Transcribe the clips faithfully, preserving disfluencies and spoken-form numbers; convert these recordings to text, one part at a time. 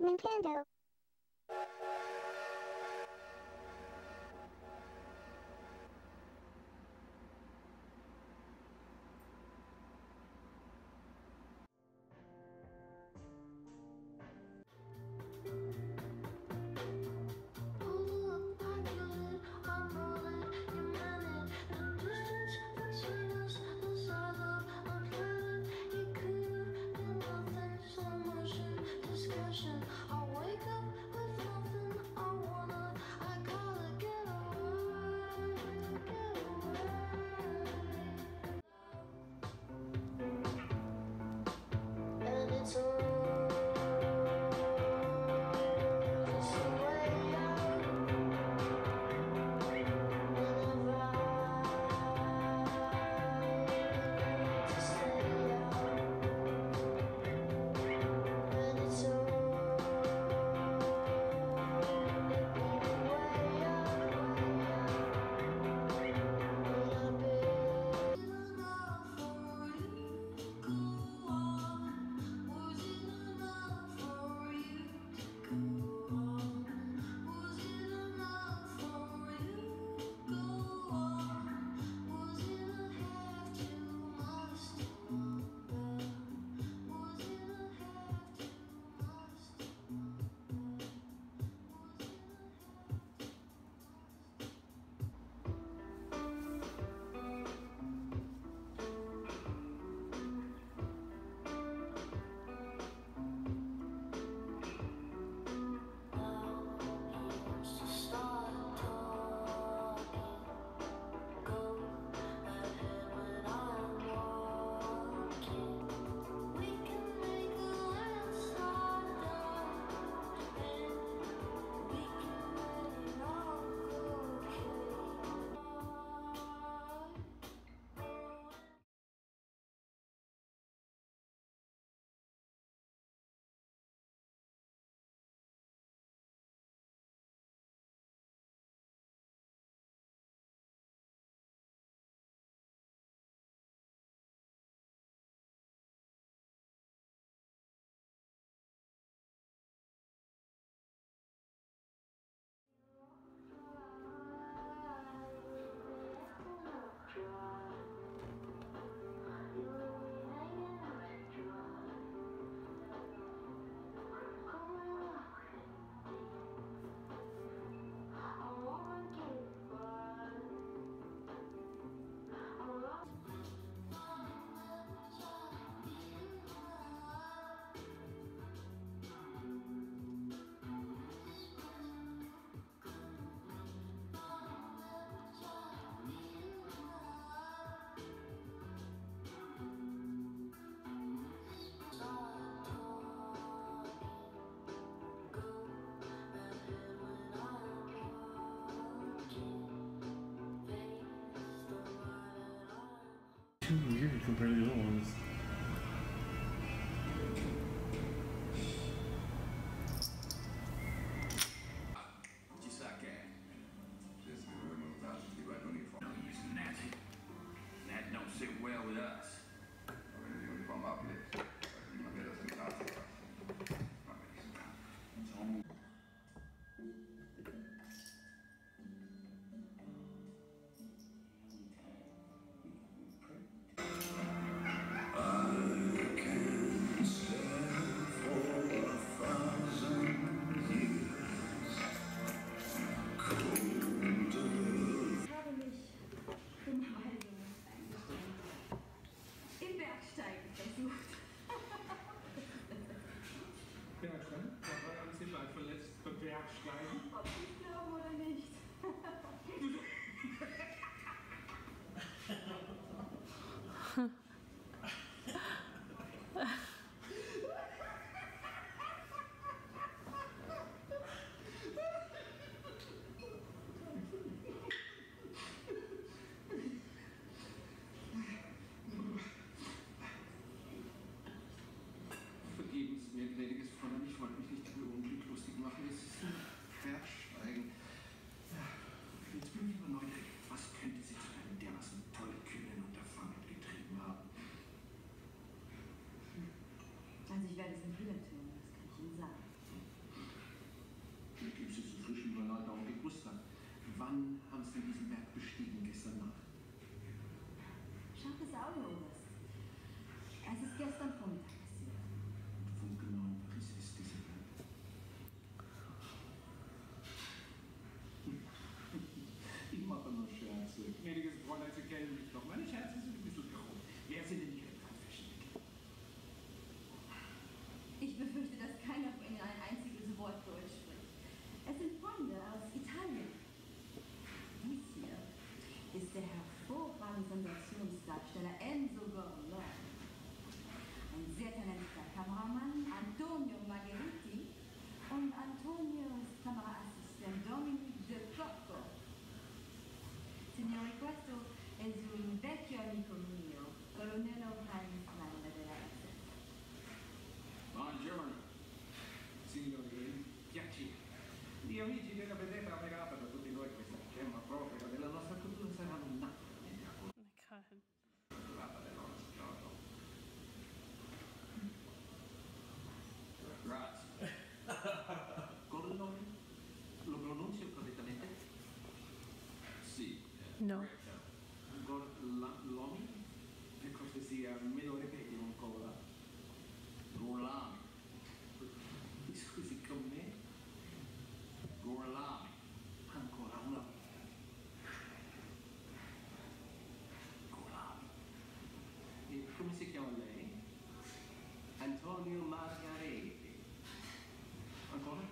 Nintendo. Weird compared to the other ones. Chissà che è. Just doing a thousand people I don't even know. He's nasty. That don't sit well with us. I'm going to do it if I'm up here. I'm going to get us in contact. It's almost. Uh Wann haben Sie diesen Berg bestiegen gestern Nacht? Scharfes Auge, Oberst. Es ist gestern Vormittag passiert. Wo genau in Paris ist dieser Berg? Ich mache nur Scherze. Gnädiges Fräulein, Sie kennen mich doch. Meine Scherze sind ein bisschen grob. Wer sind denn Ihre drei Verschnitte? Ich befürchte, dass keiner von Ihnen ein einziges Wort Deutsch spricht. Es sind Freunde aus Italien. Dies hier ist der hervorragende Sensationsdarsteller Enzo Corleone. Ein sehr talentierter Kameramann, Antonio Margheriti, und Antonios Kameraassistent Dominique De Cocco. Signore, questo è un vecchio amico mio, colonnello Heinzmann della S S. Buongiorno, signori, piacere. Gli amici della vedetta ammirata da tutti noi, questa gemma propria della nostra cultura saranno nata nella cultura del loro schiordo. Grazie. Con il nome? Lo pronuncio correttamente? Sì. No. L'omi? Per cortesia, me lo ripeti ancora. L'omi. Scusi, con me? Corleone, ancora una volta. Corleone. E come si chiama lei? Antonio Margheriti. Ancora?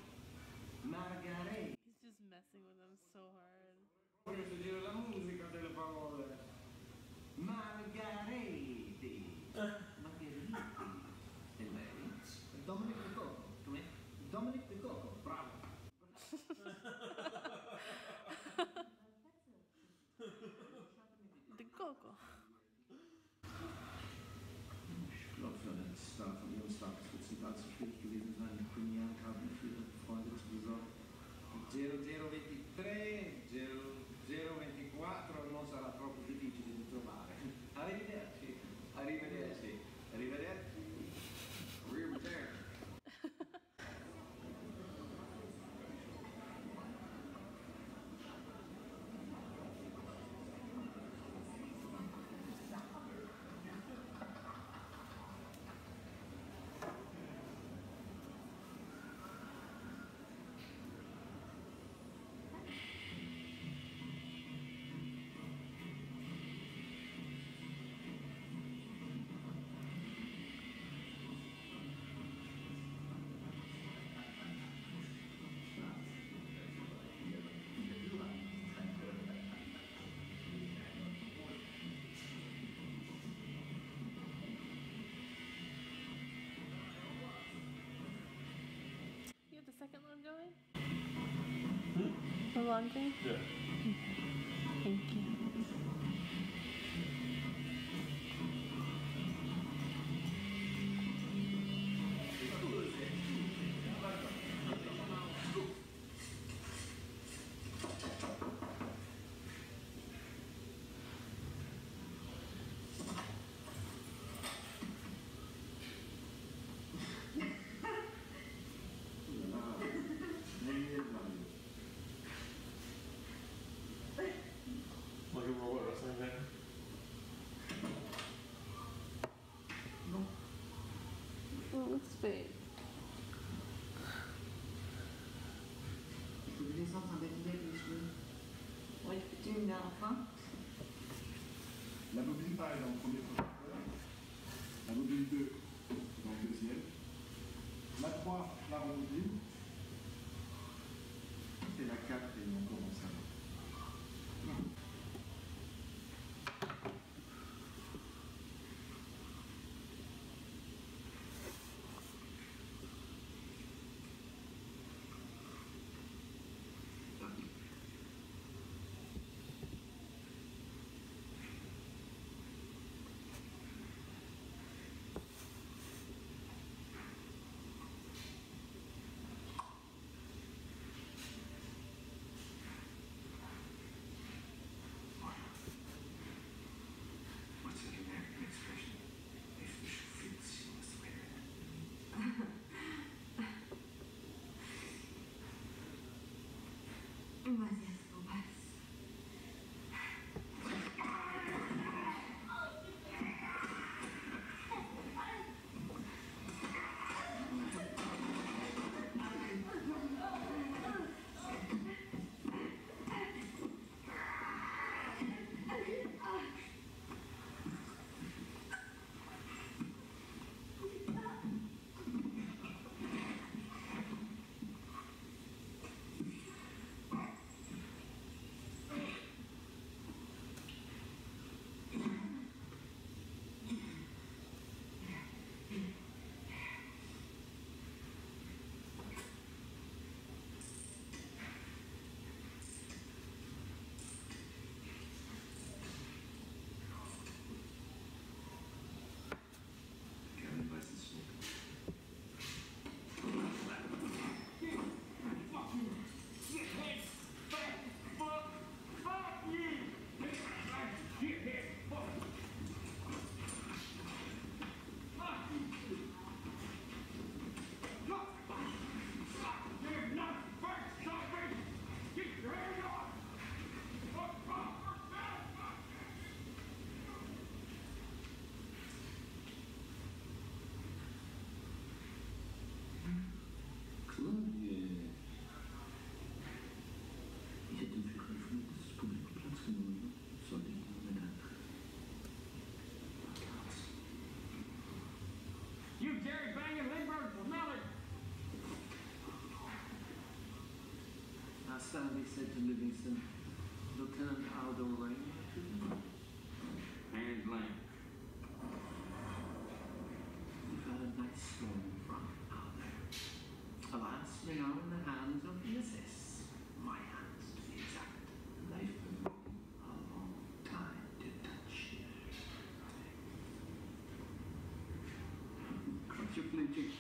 Margheriti. He's just messing with them so hard. Voglio sentire la musica delle parole. Margheriti. Margheriti. E lei? Dominic De Cocco. Come? Dominic De Cocco, bravo. De Cocco. Ich glaube, für einen Star von ihrem Starspitzenplatz zu schwierig gewesen sein, die Premierenkarten für ihre Freunde zu besorgen. zero zero ventitré, zero zero ventiquattro non sarà troppo difficile di trovare. Arrivederci, arrivederci, arrivederci. Arrivederci. The long thing? Yeah. Thank you. La mobile un est dans le premier projecteur, la mobile deux dans le deuxième, la trois, la rondine, et la quatre est encore dans sa main. Gracias, Omar. uh, Stanley said to Livingston, "Lieutenant Aldo Ray." Hand blank. You've had a nice storm from Aldo. Alas, they are in the hands of the S S. My hands, to be exact. They've been a long time to touch you. Quadriplegic.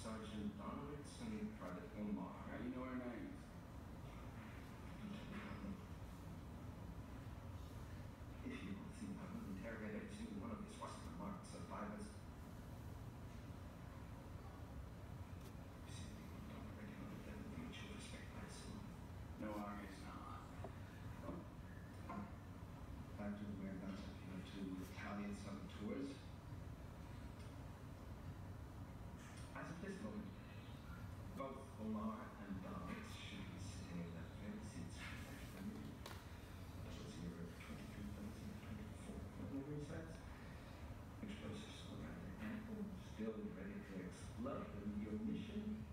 Sergeant Donaldson, Private Omar. How do you know our names? If you want to, I will interrogate every single one of these Western marked survivors. You see, we don't recognize them with mutual respect, I assume. No argues now. Back to the whereabouts of you know, two Italian saboteurs. As of this moment, both Omar and Donaldson should be sitting in their favorite seats for their family. That was the year of twenty-three thousand twenty-four, memory sites. Explosives surrounded and still ready to explode in your mission.